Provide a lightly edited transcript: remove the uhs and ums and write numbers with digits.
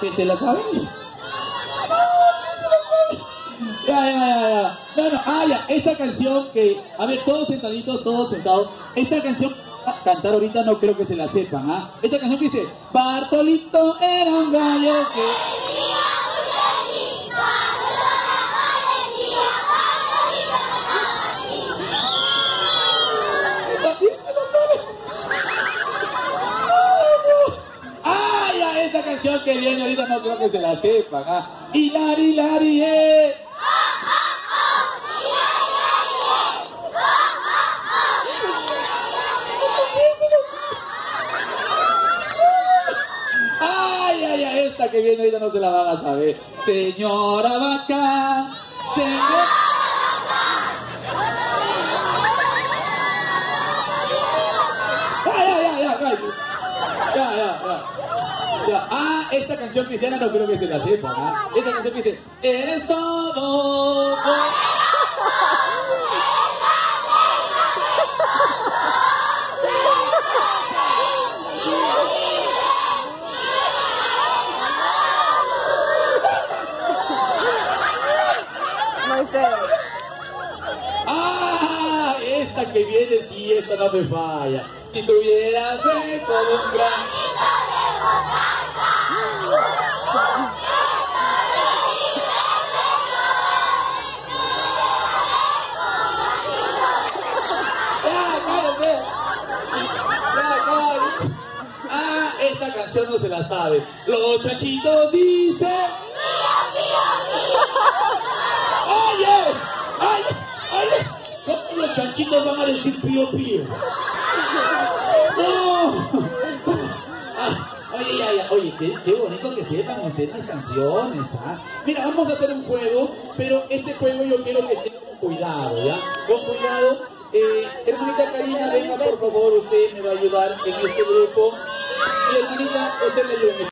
¿Se la saben? Ya. Bueno, esta canción que... A ver, todos sentaditos, todos sentados. Esta canción cantar ahorita no creo que se la sepan, ¿ah? Esta canción que dice... Bartolito era un gallo que... Canción que viene ahorita no creo que se la sepan, ¿ah? Hilari, Larie, esta que viene ahorita no se la van a saber. Señora vaca, señora... esta canción cristiana no creo que se la sepa, ¿eh? Esta canción que dice, eres todo. Esta que viene, sí, esta no me falla. Si tuvieras fe como un gran... Esta canción no se la sabe. Los chachitos dicen... ¡Oye! ¿Cómo los chanchitos van a decir pío pío? ¡No! Oye, qué bonito que sepan ustedes las canciones, ¿ah? Mira, vamos a hacer un juego, pero este juego yo quiero que estén con cuidado, ¿ya? Con cuidado. Hermanita Karina, venga por favor, usted me va a ayudar en este grupo. Y hermanita, usted me ayuda en este grupo.